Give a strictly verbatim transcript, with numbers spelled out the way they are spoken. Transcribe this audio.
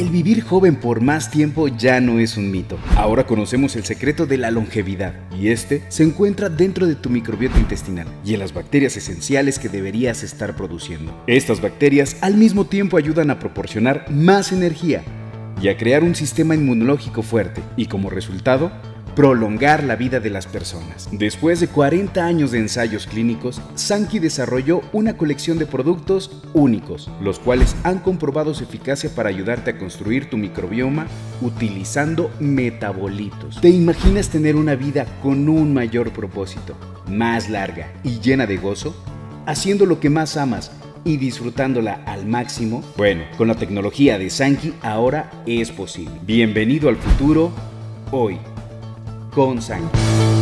El vivir joven por más tiempo ya no es un mito. Ahora conocemos el secreto de la longevidad, y este se encuentra dentro de tu microbiota intestinal y en las bacterias esenciales que deberías estar produciendo. Estas bacterias al mismo tiempo ayudan a proporcionar más energía y a crear un sistema inmunológico fuerte y, como resultado, prolongar la vida de las personas. Después de cuarenta años de ensayos clínicos, Sanki desarrolló una colección de productos únicos, los cuales han comprobado su eficacia para ayudarte a construir tu microbioma utilizando metabolitos. ¿Te imaginas tener una vida con un mayor propósito, más larga y llena de gozo, haciendo lo que más amas y disfrutándola al máximo? Bueno, con la tecnología de Sanki ahora es posible. Bienvenido al futuro, hoy. Con Sanki.